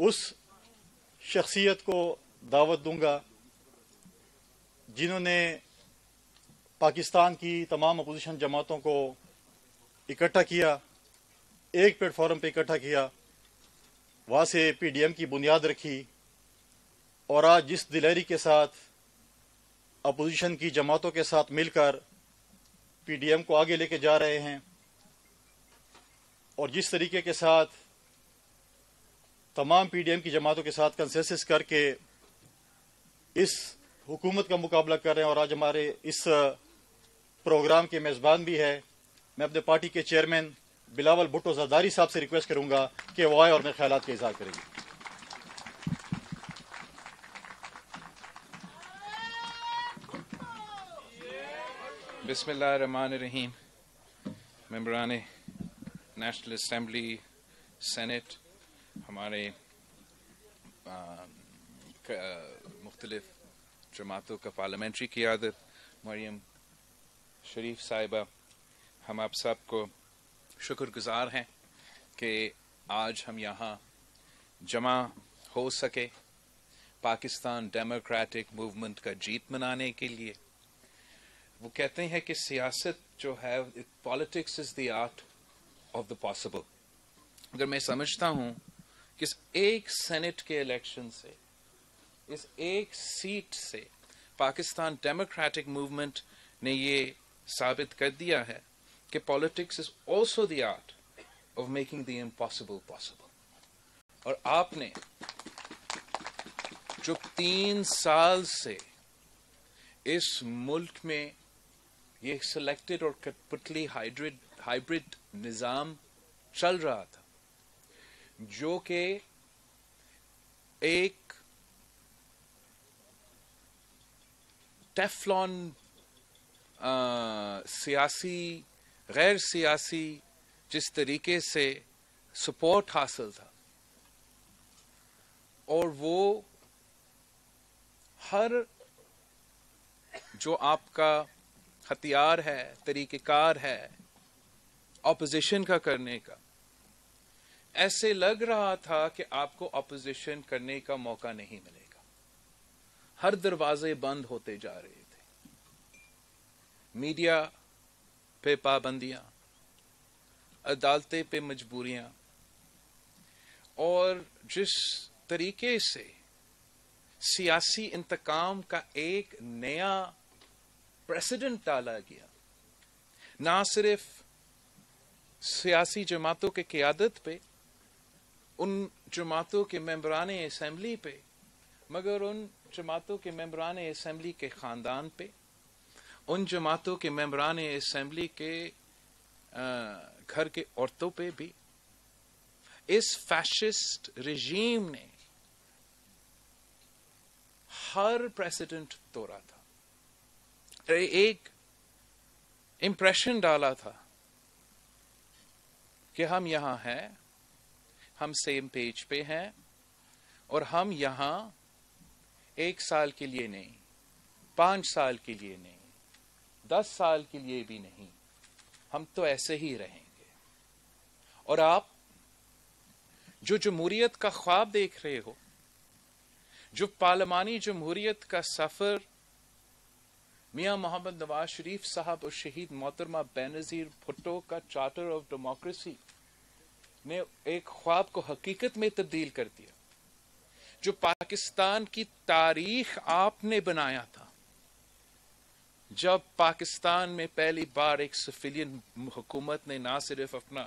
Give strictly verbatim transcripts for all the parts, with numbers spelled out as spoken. उस शख्सियत को दावत दूंगा जिन्होंने पाकिस्तान की तमाम अपोजिशन जमातों को इकट्ठा किया, एक प्लेटफॉर्म पर इकट्ठा किया, वहाँ से पीडीएम की बुनियाद रखी और आज जिस दिलेरी के साथ अपोजिशन की जमातों के साथ मिलकर पीडीएम को आगे लेके जा रहे हैं और जिस तरीके के साथ तमाम पीडीएम की जमातों के साथ कंसेंसस करके इस हुकूमत का मुकाबला कर रहे हैं और आज हमारे इस प्रोग्राम के मेज़बान भी है, मैं अपने पार्टी के चेयरमैन बिलावल भुट्टो जरदारी साहब से रिक्वेस्ट करूंगा कि वो आए और अपने ख्यालात का इज़हार करेंगे। बिस्मिल्लाहिर्रहमानिर्रहीम। मेंबरान नेशनल असम्बली, सेनेट, हमारे मुख्तलिफ जमातों का पार्लियामेंट्री क़यादत, मरियम शरीफ साहिबा, हम आप सब को शुक्रगुज़ार हैं कि आज हम यहाँ जमा हो सके पाकिस्तान डेमोक्रेटिक मूवमेंट का जीत मनाने के लिए। वो कहते हैं कि सियासत जो है, politics is the art of the possible. अगर मैं समझता हूं कि इस एक सेनेट के इलेक्शन से, इस एक सीट से पाकिस्तान डेमोक्रेटिक मूवमेंट ने ये साबित कर दिया है कि politics is also the art of making the impossible possible. और आपने जो तीन साल से इस मुल्क में ये सिलेक्टेड और कठपुतली हाइब्रिड हाइब्रिड निज़ाम चल रहा था, जो कि एक टेफ्लॉन सियासी, गैर सियासी जिस तरीके से सपोर्ट हासिल था, और वो हर जो आपका हथियार है, तरीक़ेकार है ऑपोजिशन का करने का, ऐसे लग रहा था कि आपको ऑपोजिशन करने का मौका नहीं मिलेगा। हर दरवाजे बंद होते जा रहे थे, मीडिया पे पाबंदियां, अदालतें पे मजबूरियां, और जिस तरीके से सियासी इंतकाम का एक नया प्रेसिडेंट डाला गया, ना सिर्फ सियासी जमातों के क़यादत पे, उन जमातों के मेंबराने असम्बली पे, मगर उन जमातों के मेंबराने असम्बली के ख़ानदान पे, उन जमातों के मेंबराने असम्बली के घर के औरतों पे भी इस फैशिस्ट रजीम ने हर प्रेसिडेंट तोड़ा था, एक इंप्रेशन डाला था कि हम यहाँ हैं, हम सेम पेज पे हैं, और हम यहाँ एक साल के लिए नहीं, पांच साल के लिए नहीं, दस साल के लिए भी नहीं, हम तो ऐसे ही रहेंगे। और आप जो जमहूरियत का ख्वाब देख रहे हो, जो पार्लिमानी जमहूरियत का सफर मियां मोहम्मद नवाज शरीफ साहब और शहीद मोहतरमा बेनज़ीर भुट्टो का चार्टर ऑफ डेमोक्रेसी ने एक ख्वाब को हकीकत में तब्दील कर दिया, जो पाकिस्तान की तारीख आपने बनाया था जब पाकिस्तान में पहली बार एक सिविलियन हुकूमत ने ना सिर्फ अपना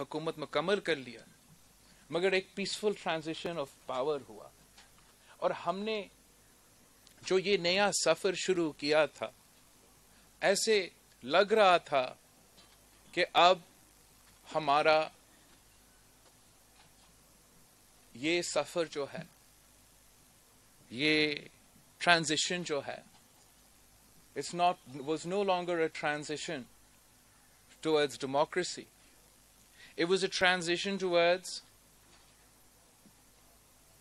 हुकूमत मुकम्मल कर लिया, मगर एक पीसफुल ट्रांजिशन ऑफ पावर हुआ। और हमने जो ये नया सफर शुरू किया था, ऐसे लग रहा था कि अब हमारा ये सफर जो है, ये ट्रांजिशन जो है, it's not was no longer a transition towards democracy, it was a transition towards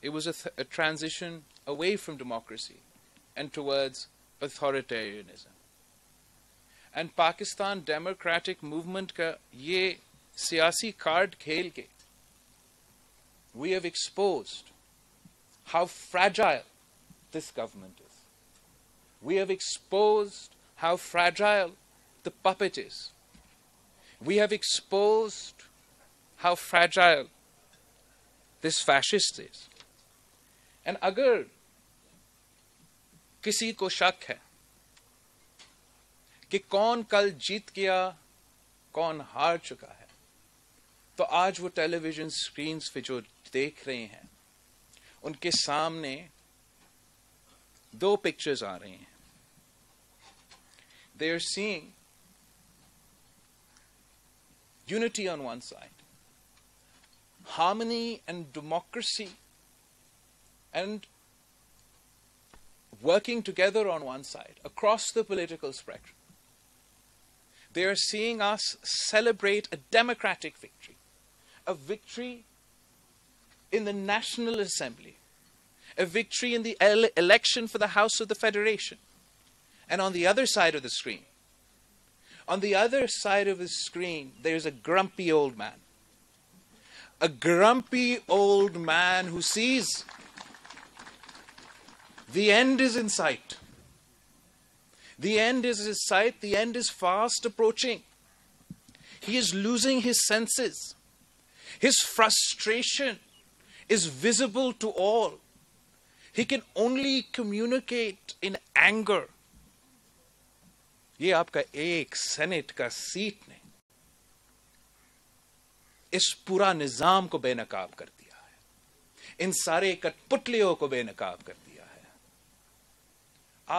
It was a, th a transition away from democracy and towards authoritarianism. And Pakistan Democratic Movement ka ye siyasi card khel ke, we have exposed how fragile this government is. We have exposed how fragile the puppet is. We have exposed how fragile this fascist is. And अगर किसी को शक है कि कौन कल जीत गया, कौन हार चुका है, तो आज वो टेलीविजन स्क्रीन्स पे जो देख रहे हैं, उनके सामने दो पिक्चर्स आ रही हैं. They are seeing unity on one side, harmony and democracy and working together on one side across the political spectrum. They are seeing us celebrate a democratic victory, a victory in the National Assembly, a victory in the ele election for the House of the Federation. And on the other side of the screen, on the other side of the screen, there's a grumpy old man. A grumpy old man who sees the end is in sight. The end is in sight. The end is fast approaching. He is losing his senses. His frustration is visible to all. He can only communicate in anger. ये आपका एक senate का seat ने इस पूरा निजाम को बेनकाब कर दिया है, इन सारे कठपुतलियों को बेनकाब कर दिया है.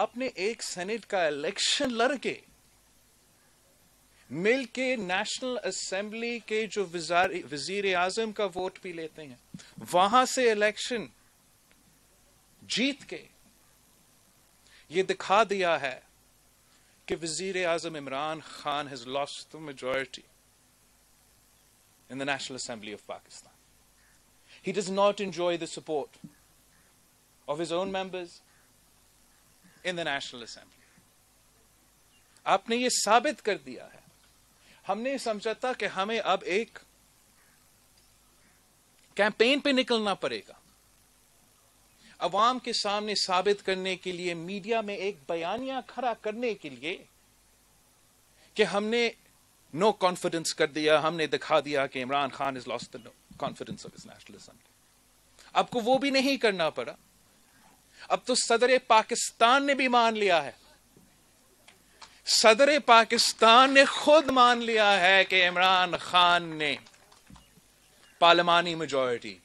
आपने एक सेनेट का इलेक्शन लड़के मिलके नेशनल असेंबली के जो वजीर आजम का वोट भी लेते हैं, वहां से इलेक्शन जीत के ये दिखा दिया है कि वजीर आजम Imran Khan has lost the majority in the National Assembly of Pakistan. He does not enjoy the support of his own members in the National Assembly. आपने ये साबित कर दिया है. हमने समझा था कि हमें अब एक कैंपेन पे निकलना पड़ेगा, अवाम के सामने साबित करने के लिए, मीडिया में एक बयानिया खड़ा करने के लिए कि हमने नो कॉन्फिडेंस कर दिया, हमने दिखा दिया कि Imran Khan is lost the confidence of his national assembly. आपको वो भी नहीं करना पड़ा. अब तो सदर पाकिस्तान ने भी मान लिया है. सदर पाकिस्तान ने खुद मान लिया है कि इमरान खान ने पार्लियामानी मेजॉरिटी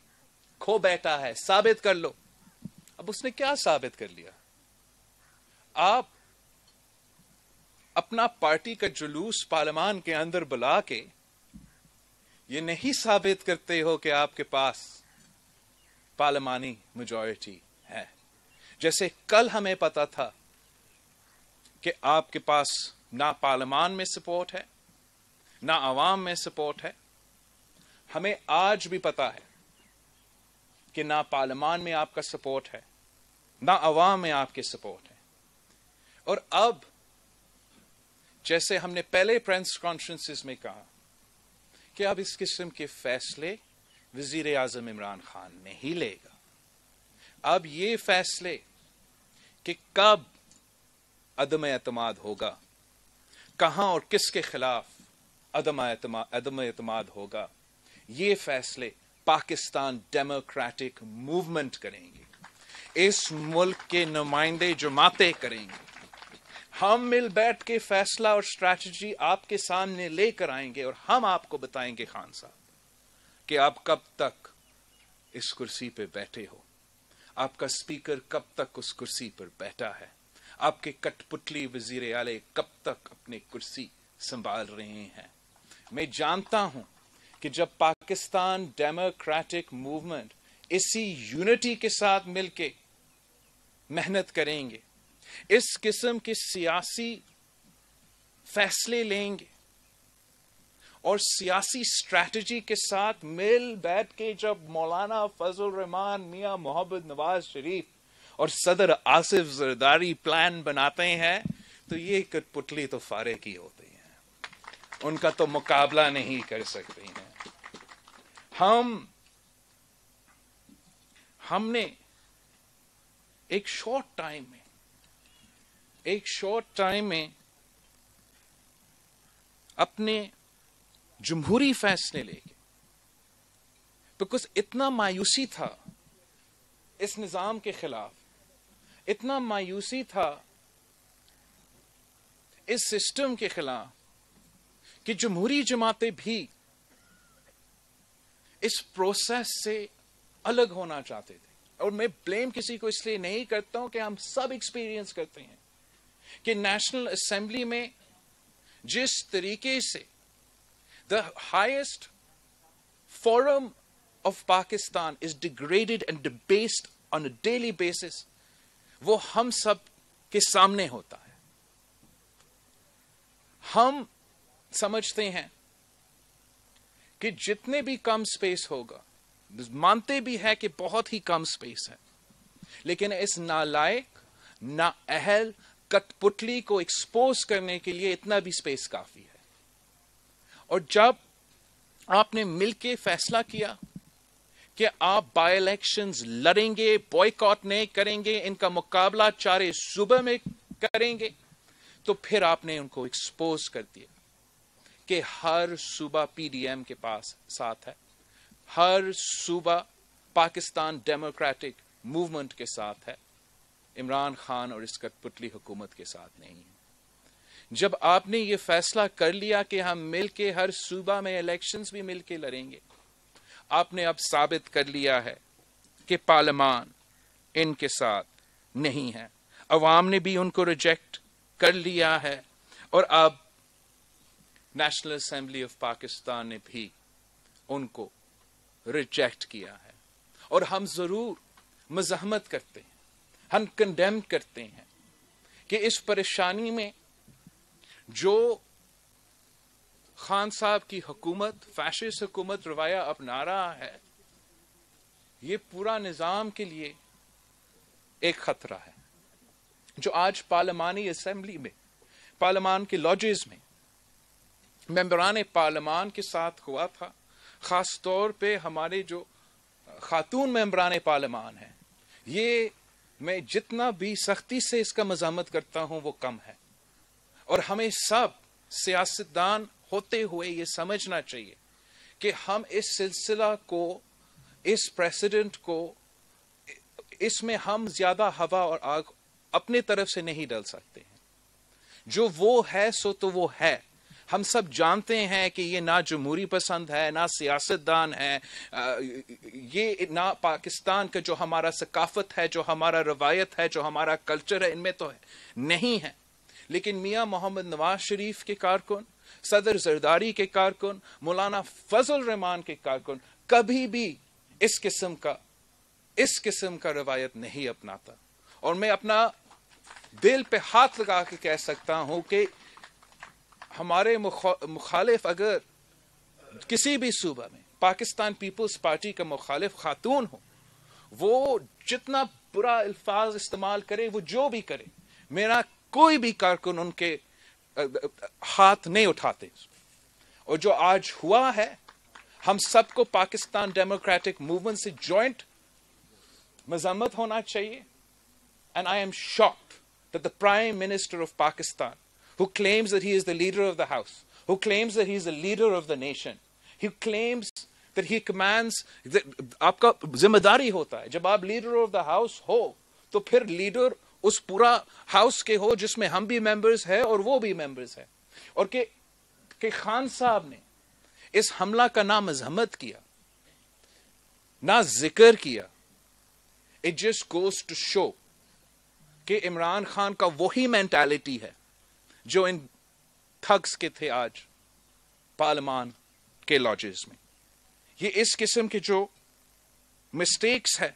खो बैठा है. साबित कर लो. अब उसने क्या साबित कर लिया? आप अपना पार्टी का जुलूस पार्लियामान के अंदर बुला के ये नहीं साबित करते हो कि आपके पास पार्लियामानी मेजॉरिटी है. जैसे कल हमें पता था कि आपके पास ना पार्लियामान में सपोर्ट है, ना आवाम में सपोर्ट है. हमें आज भी पता है कि ना पार्लियामान में आपका सपोर्ट है, ना अवाम में आपके सपोर्ट है. और अब जैसे हमने पहले प्रेस कॉन्फ्रेंसेस में कहा कि अब इस किस्म के फैसले वजीर आजम इमरान खान नहीं लेगा. अब ये फैसले कि कब अदम एतमाद होगा, कहां और किसके खिलाफ अदम अदम एतमाद होगा, ये फैसले पाकिस्तान डेमोक्रेटिक मूवमेंट करेंगे. इस मुल्क के नुमाइंदे जमातें करेंगे. हम मिल बैठ के फैसला और स्ट्रैटेजी आपके सामने लेकर आएंगे और हम आपको बताएंगे खान साहब कि आप कब तक इस कुर्सी पे बैठे हो, आपका स्पीकर कब तक उस कुर्सी पर बैठा है, आपके कठपुतली वजीर आले कब तक अपनी कुर्सी संभाल रहे हैं. मैं जानता हूं कि जब पाकिस्तान डेमोक्रेटिक मूवमेंट इसी यूनिटी के साथ मिलके मेहनत करेंगे, इस किस्म के सियासी फैसले लेंगे और सियासी स्ट्रैटेजी के साथ मिल बैठ के, जब मौलाना फजल रहमान, मियां मोहम्मद नवाज शरीफ और सदर आसिफ जरदारी प्लान बनाते हैं, तो ये कठपुतली तो फारिग ही होती है. उनका तो मुकाबला नहीं कर सकते हैं. हम हमने एक शॉर्ट टाइम में एक शॉर्ट टाइम में अपने जमहूरी फैसले लेके, बिकॉज इतना मायूसी था इस निजाम के खिलाफ, इतना मायूसी था इस सिस्टम के खिलाफ कि जमहूरी जमातें भी इस प्रोसेस से अलग होना चाहते थे। और मैं ब्लेम किसी को इसलिए नहीं करता हूं कि हम सब एक्सपीरियंस करते हैं कि नेशनल असेंबली में जिस तरीके से the highest forum of Pakistan is degraded and debased on a daily basis, वो हम सब के सामने होता है। हम समझते हैं कि जितने भी कम स्पेस होगा, मानते भी हैं कि बहुत ही कम स्पेस है, लेकिन इस नालायक नाअहल कठपुतली को एक्सपोज करने के लिए इतना भी स्पेस काफी है। और जब आपने मिलके फैसला किया कि आप बाय इलेक्शंस लड़ेंगे, बॉयकॉट नहीं करेंगे, इनका मुकाबला चारे सूबे में करेंगे, तो फिर आपने उनको एक्सपोज कर दिया कि हर सूबा पीडीएम के पास साथ है, हर सूबा पाकिस्तान डेमोक्रेटिक मूवमेंट के साथ है, इमरान खान और इस कठपुतली हुकूमत के साथ नहीं है। जब आपने ये फैसला कर लिया कि हम मिलके हर सूबा में इलेक्शंस भी मिलके लड़ेंगे, आपने अब साबित कर लिया है कि पार्लियामान इनके साथ नहीं है। अवाम ने भी उनको रिजेक्ट कर लिया है और अब नेशनल असेंबली ऑफ पाकिस्तान ने भी उनको रिजेक्ट किया है। और हम जरूर मज़ाहमत करते हैं, हम कंडेम करते हैं कि इस परेशानी में जो खान साहब की हुकूमत, फैशिस्ट हुकूमत रवाया अपना रहा है, ये पूरा निज़ाम के लिए एक खतरा है। जो आज पार्लिमानी असेंबली में, पार्लिमान के लॉजेस में मेंबरान पार्लिमान के साथ हुआ था, खास तौर पे हमारे जो खातून मेंबरान पार्लिमान हैं, ये मैं जितना भी सख्ती से इसका मज़ामत करता हूँ वो कम है। और हमें सब सियासतदान होते हुए ये समझना चाहिए कि हम इस सिलसिला को, इस प्रेसिडेंट को, इसमें हम ज़्यादा हवा और आग अपने तरफ से नहीं डाल सकते हैं। जो वो है सो तो वो है। हम सब जानते हैं कि ये ना जमहूरी पसंद है, ना सियासतदान है, ये ना पाकिस्तान का जो हमारा सकाफत है, जो हमारा रवायत है, जो हमारा कल्चर है, इनमें तो है नहीं है। लेकिन मियां मोहम्मद नवाज शरीफ के कारकुन, सदर जरदारी के कारकुन, मौलाना फजल रहमान के कारकुन कभी भी इस किस्म का इस किस्म का रवायत नहीं अपनाता। और मैं अपना दिल पे हाथ लगा के कह सकता हूं कि हमारे मुखालिफ, अगर किसी भी सूबा में पाकिस्तान पीपल्स पार्टी का मुखालिफ खातून हो, वो जितना बुरा अल्फाज इस्तेमाल करे, वो जो भी करे, मेरा कोई भी कारकुन उनके हाथ नहीं उठाते। और जो आज हुआ है, हम सबको पाकिस्तान डेमोक्रेटिक मूवमेंट से जॉइंट मजम्मत होना चाहिए। And I am shocked that the Prime Minister of Pakistan, who claims that he is the leader of the house, who claims that he is the leader of the nation, who claims that he commands, that आपका जिम्मेदारी होता है। जब आप leader of the house हो, तो फिर leader उस पूरा house के हो जिसमें हम भी members हैं और वो भी members हैं। और के के खान साहब ने इस हमला का ना मज़हमत किया, ना जिक्र किया। It just goes to show कि इमरान खान का वही मेंटालिटी है जो इन थग्स के थे आज पार्लिमान के लॉजेस में। ये इस किस्म के जो मिस्टेक्स है,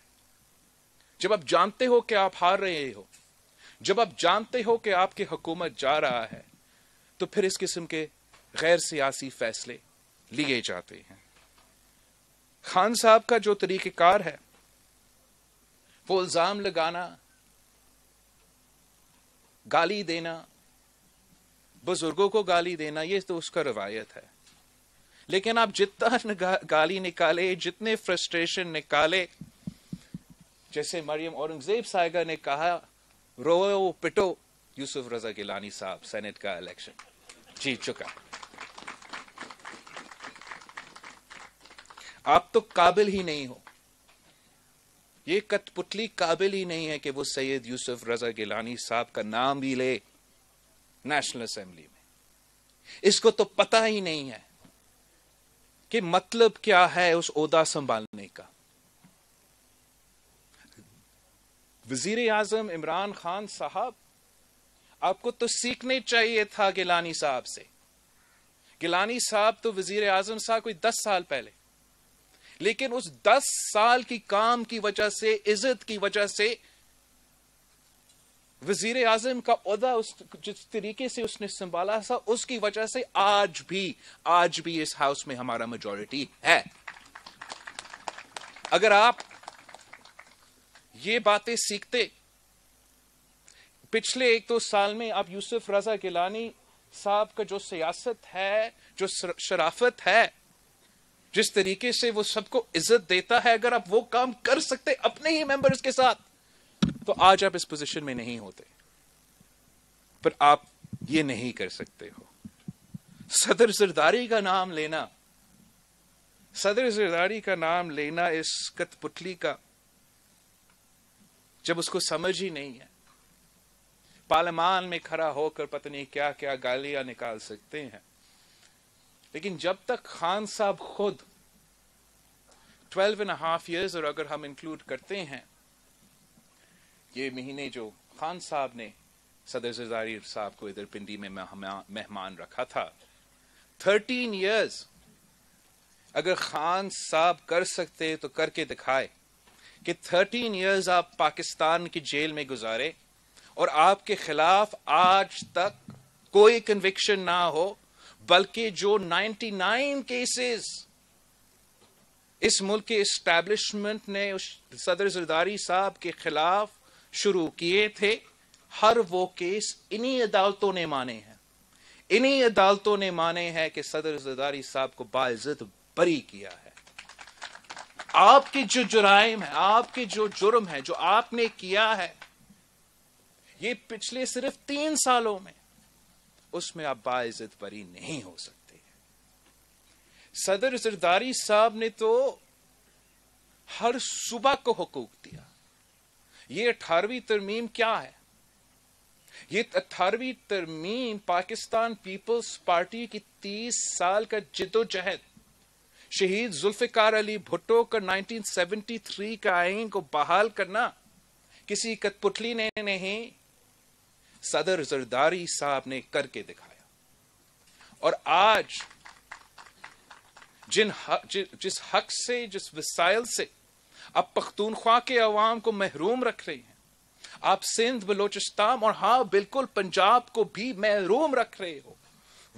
जब आप जानते हो कि आप हार रहे हो, जब आप जानते हो कि आपकी हुकूमत जा रहा है, तो फिर इस किस्म के गैर सियासी फैसले लिए जाते हैं। खान साहब का जो तरीक़ेकार है, वो इल्ज़ाम लगाना, गाली देना, बुजुर्गों को गाली देना, ये तो उसका रवायत है। लेकिन आप जितना गाली निकाले, जितने फ्रस्ट्रेशन निकाले, जैसे मरियम औरंगजेब साहिबा ने कहा, रोओ पिटो, यूसुफ रजा गिलानी साहब सेनेट का इलेक्शन जीत चुका। आप तो काबिल ही नहीं हो, ये कठपुतली काबिल ही नहीं है कि वो सैयद यूसुफ रजा गिलानी साहब का नाम भी ले नेशनल असेंबली में। इसको तो पता ही नहीं है कि मतलब क्या है उस ओहदा संभालने का। वजीर आजम इमरान खान साहब, आपको तो सीखने चाहिए था गिलानी साहब से। गिलानी साहब तो वजीर आजम साहब कोई दस साल पहले, लेकिन उस दस साल की काम की वजह से, इज्जत की वजह से, वजीर आजम का ओहदा उस जिस तरीके से उसने संभाला था, उसकी वजह से आज भी आज भी इस हाउस में हमारा मेजॉरिटी है। अगर आप ये बातें सीखते, पिछले एक दो साल में आप यूसुफ रजा गिलानी साहब का जो सियासत है, जो शराफत है, जिस तरीके से वो सबको इज्जत देता है, अगर आप वो काम कर सकते अपने ही मेंबर्स के साथ, तो आज आप इस पोजीशन में नहीं होते। पर आप ये नहीं कर सकते हो। सदर जरदारी का नाम लेना, सदर जरदारी का नाम लेना इस कठपुतली का, जब उसको समझ ही नहीं है। पार्लियामेंट में खड़ा होकर पता नहीं क्या क्या गालियां निकाल सकते हैं, लेकिन जब तक खान साहब खुद ट्वेल्व एंड हाफ ईयर्स, और अगर हम इंक्लूड करते हैं ये महीने जो खान साहब ने सदर जरदारी साहब को इधर पिंडी में मेहमान रखा था, थर्टीन ईयर्स, अगर खान साहब कर सकते तो करके दिखाए कि थर्टीन ईयर्स आप पाकिस्तान की जेल में गुजारे और आपके खिलाफ आज तक कोई कन्विक्शन ना हो, बल्कि जो निन्यानवे केसेस इस मुल्क के एस्टैब्लिशमेंट ने उस सदर जरदारी साहब के खिलाफ शुरू किए थे, हर वो केस इन्हीं अदालतों ने माने हैं। इन्हीं अदालतों ने माने हैं कि सदर जरदारी साहब को बाइज्जत बरी किया है। आपके जो जुराइम है, आपके जो जुर्म है, जो आपने किया है, ये पिछले सिर्फ तीन सालों में, उसमें आप बाइज्जत बरी नहीं हो सकते। सदर जरदारी साहब ने तो हर सूबा को हुकूक दिया। ये अठारहवीं तरमीम क्या है? ये अठारहवीं तरमीम पाकिस्तान पीपल्स पार्टी की तीस साल का जिदोजहद, शहीद जुल्फिकार अली भुट्टो का नाइनटीन सेवेंटी थ्री का आइन को बहाल करना किसी कठपुतली ने नहीं, सदर जरदारी साहब ने करके दिखाया। और आज जिन जि, जिस हक से, जिस वसाइल से आप पख्तूनख्वा के अवाम को महरूम रख रहे हैं, आप सिंध, बलोचिस्तान और हाँ बिल्कुल पंजाब को भी महरूम रख रहे हो,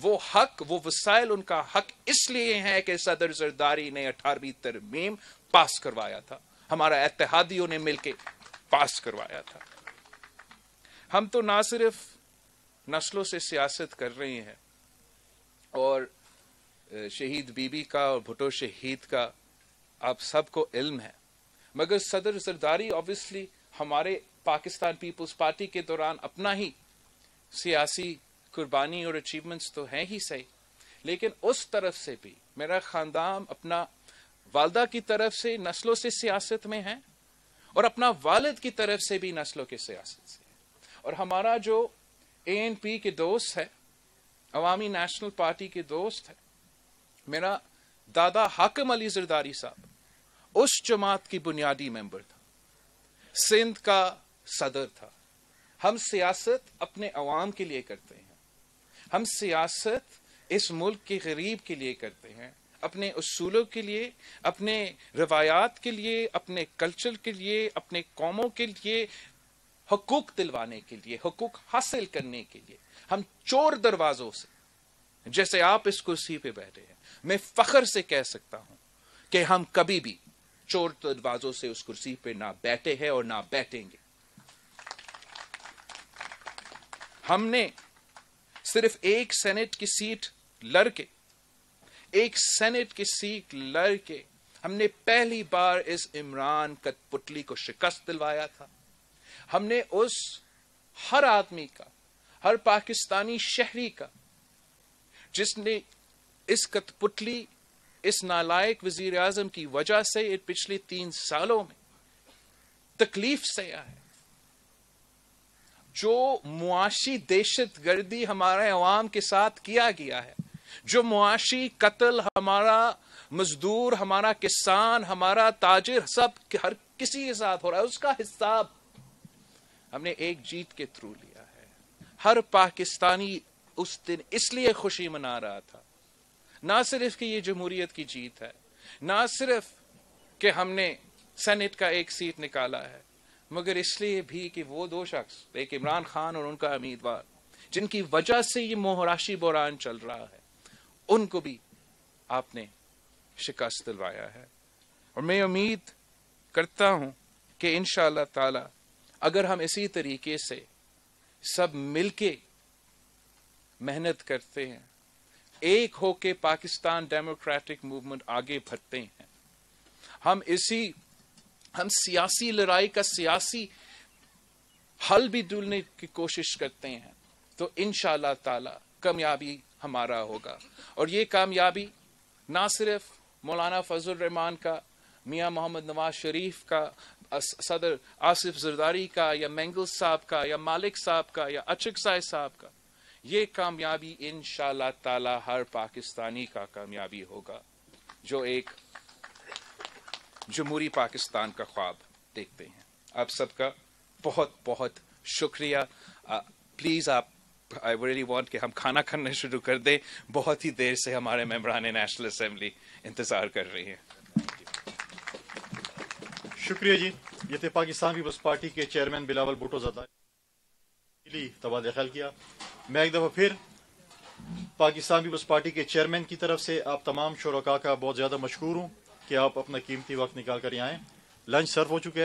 वो हक, वो वसाइल, उनका हक इसलिए है कि सदर जरदारी ने अठारहवीं तरमीम पास करवाया था, हमारा इत्तेहादियों ने मिलके पास करवाया था। हम तो ना सिर्फ नस्लों से सियासत कर रहे हैं और शहीद बीबी का और भुट्टो शहीद का आप सबको इल्म है, मगर सदर जरदारी ऑब्वियसली हमारे पाकिस्तान पीपल्स पार्टी के दौरान अपना ही सियासी कुर्बानी और अचीवमेंट्स तो हैं ही सही, लेकिन उस तरफ से भी मेरा ख़ानदान अपना वालदा की तरफ से नस्लों से सियासत में है और अपना वालिद की तरफ से भी नस्लों के सियासत से। और हमारा जो ए एन पी के दोस्त है, अवामी नेशनल पार्टी के दोस्त है, मेरा दादा हाकिम अली जरदारी साहब उस जमात की बुनियादी मेंबर था, सिंध का सदर था। हम सियासत अपने अवाम के लिए करते हैं, हम सियासत इस मुल्क के गरीब के लिए करते हैं, अपने उसूलों के लिए, अपने रवायात के लिए, अपने कल्चर के लिए, अपने कौमों के लिए, हकूक दिलवाने के लिए, हकूक हासिल करने के लिए। हम चोर दरवाजों से, जैसे आप इस कुर्सी पे बैठे हैं, मैं फख्र से कह सकता हूं कि हम कभी भी चोर दरवाजों से उस कुर्सी पे ना बैठे हैं और ना बैठेंगे। हमने सिर्फ एक सेनेट की सीट लड़के, एक सेनेट की सीट लड़के हमने पहली बार इस इमरान कठपुतली को शिकस्त दिलवाया था। हमने उस हर आदमी का, हर पाकिस्तानी शहरी का जिसने इस कठपुतली, इस नालायक वजीर आजम की वजह से पिछले तीन सालों में तकलीफ से आए, जो मुआशी दहशत गर्दी हमारे अवाम के साथ किया गया है, जो मुआशी कत्ल हमारा मजदूर, हमारा किसान, हमारा ताजिर, सब हर किसी के साथ हो रहा है, उसका हिसाब हमने एक जीत के थ्रू लिया है। हर पाकिस्तानी उस दिन इसलिए खुशी मना रहा था, ना सिर्फ कि ये जमहूरियत की जीत है, ना सिर्फ कि हमने सेनेट का एक सीट निकाला है, मगर इसलिए भी कि वो दो शख्स, एक इमरान खान और उनका उम्मीदवार, जिनकी वजह से ये मोहराशी बहरान चल रहा है, उनको भी आपने शिकस्त दिलवाया है। और मैं उम्मीद करता हूं कि इंशाअल्लाह ताला अगर हम इसी तरीके से सब मिलके मेहनत करते हैं, एक होके पाकिस्तान डेमोक्रेटिक मूवमेंट आगे बढ़ते हैं, हम इसी हम सियासी लड़ाई का सियासी हल भी ढूंढने की कोशिश करते हैं, तो इंशाअल्लाह ताला कामयाबी हमारा होगा। और ये कामयाबी ना सिर्फ मौलाना फजल रहमान का, मियां मोहम्मद नवाज शरीफ का, सदर आसिफ जरदारी का, या मैंगल साहब का, या मालिक साहब का, या अचक साय साहब का, ये कामयाबी इंशाअल्लाह ताला हर पाकिस्तानी का कामयाबी होगा जो एक जमहूरी पाकिस्तान का ख्वाब देखते हैं। आप सबका बहुत बहुत शुक्रिया। प्लीज़ आप, आई रियली वांट कि हम खाना खाना शुरू कर दें, बहुत ही देर से हमारे मेंबरान नेशनल असेंबली इंतज़ार कर रही हैं। शुक्रिया जी। ये थे पाकिस्तान पीपल्स पार्टी के चेयरमैन बिलावल भुट्टो ज़रदारी, तबादला ख्याल किया। मैं एक दफ़ा फिर पाकिस्तान पीपल्स पार्टी के चेयरमैन की तरफ से आप तमाम शुरका का बहुत ज़्यादा मशकूर हूँ कि आप अपना कीमती वक्त निकाल कर यहाँ आएँ। लंच सर्व हो चुके हैं।